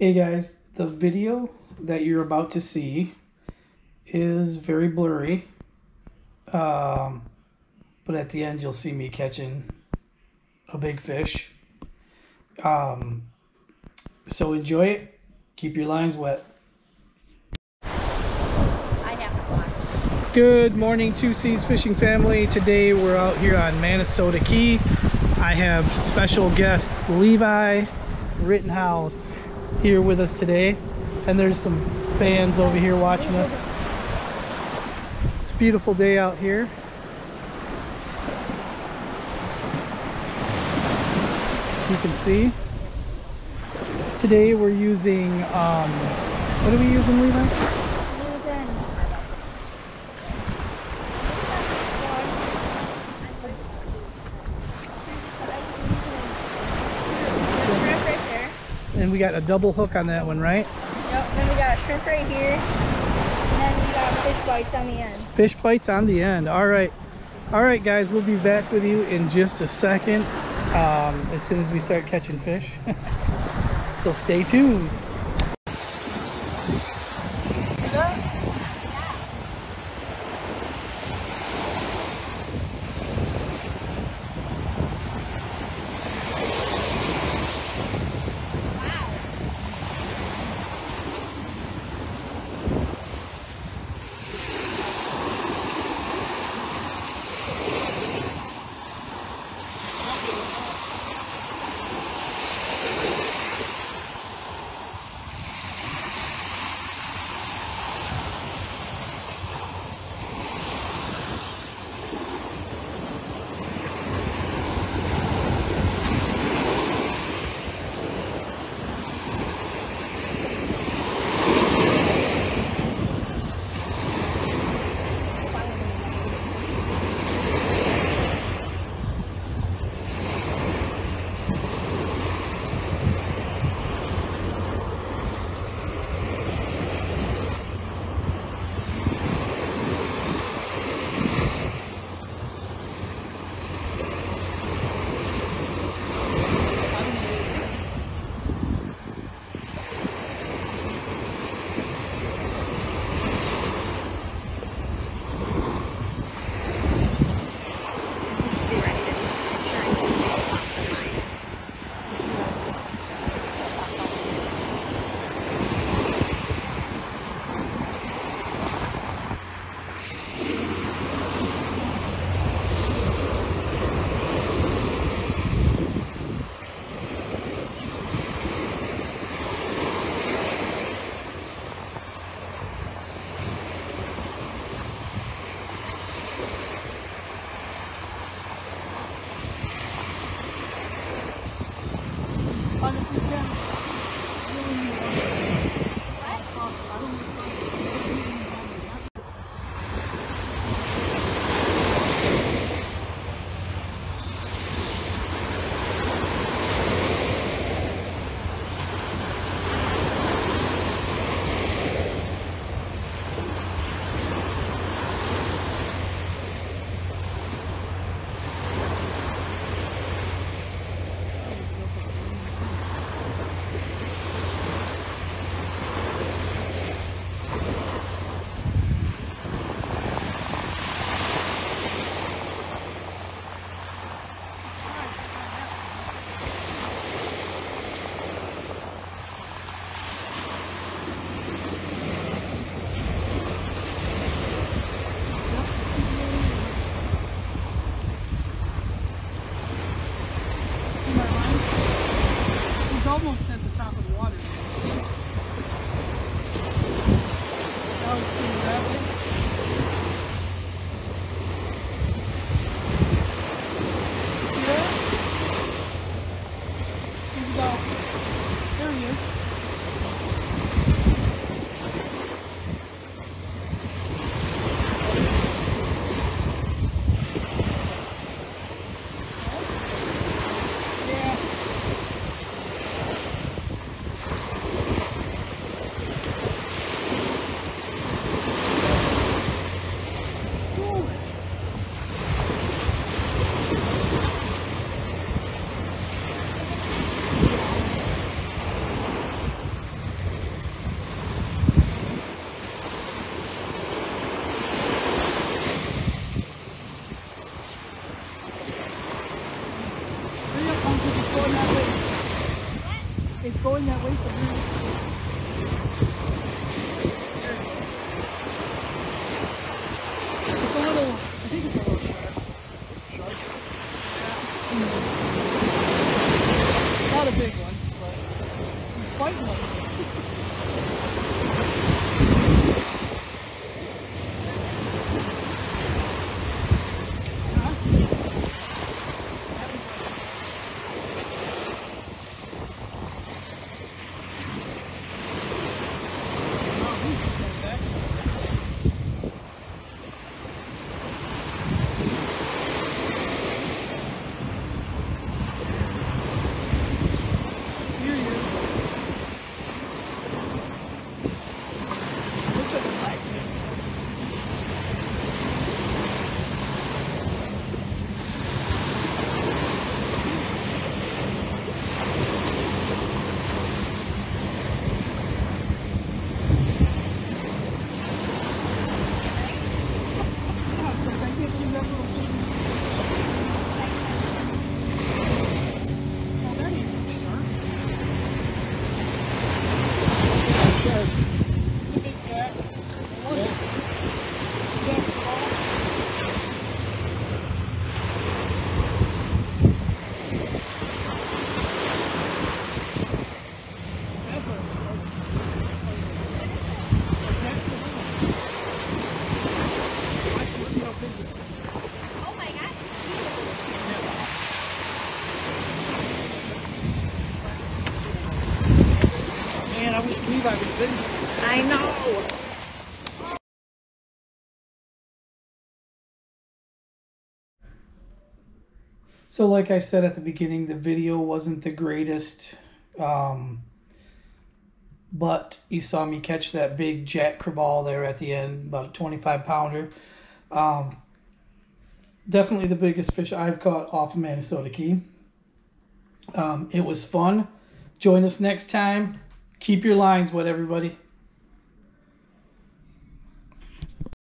Hey guys, the video that you're about to see is very blurry, but at the end you'll see me catching a big fish. So enjoy it, keep your lines wet. I have to watch. Good morning 2 C's fishing family. Today we're out here on Manasota Key. I have special guest Levi Rittenhouse here with us today, and there's some fans over here watching us. It's a beautiful day out here. As you can see, today we're using what are we using, Levi? And we got a double hook on that one, right? Yep, then we got a shrimp right here. And then we got fish bites on the end. Fish bites on the end, alright. Alright guys, we'll be back with you in just a second, as soon as we start catching fish. So stay tuned. It's going that way for her. I know! So like I said at the beginning, the video wasn't the greatest, but you saw me catch that big Jack Crevalle there at the end, about a 25 pounder. Definitely the biggest fish I've caught off of Manasota Key. It was fun. Join us next time. Keep your lines wet, everybody.